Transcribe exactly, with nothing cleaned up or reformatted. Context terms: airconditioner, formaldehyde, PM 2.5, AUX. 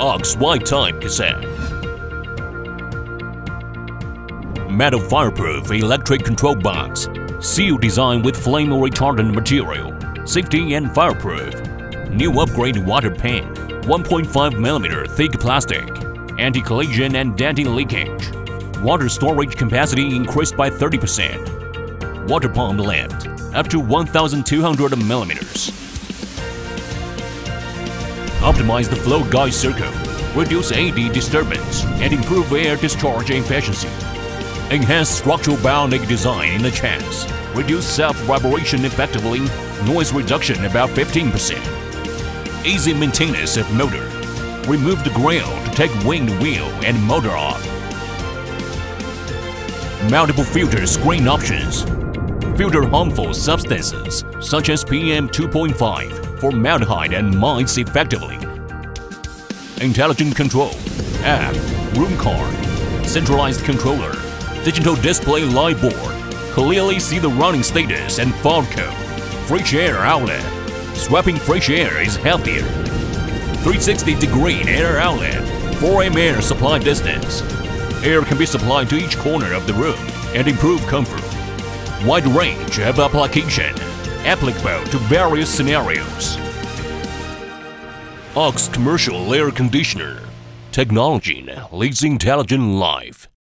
A U X Y-type cassette. Metal fireproof electric control box. Seal design with flame retardant material. Safety and fireproof. New upgraded water pen. one point five millimeter thick plastic. Anti-collision and denting leakage. Water storage capacity increased by thirty percent. Water pump lift up to one thousand two hundred millimeters. Optimize the flow guide circuit, reduce A D disturbance, and improve air discharge efficiency. Enhance structural bounding design in the chassis, reduce self-vibration effectively, noise reduction about fifteen percent. Easy maintenance of motor. Remove the grill to take wing, wheel, and motor off. Multiple filter screen options. Filter harmful substances such as P M two point five. Formaldehyde and mines effectively. Intelligent control, app, room card, centralized controller, digital display light board, clearly see the running status and fault code, fresh air outlet, swapping fresh air is healthier, three hundred sixty degree air outlet, four amps air supply distance, air can be supplied to each corner of the room and improve comfort, wide range of application, applicable to various scenarios. A U X Commercial Air Conditioner. Technology leads intelligent life.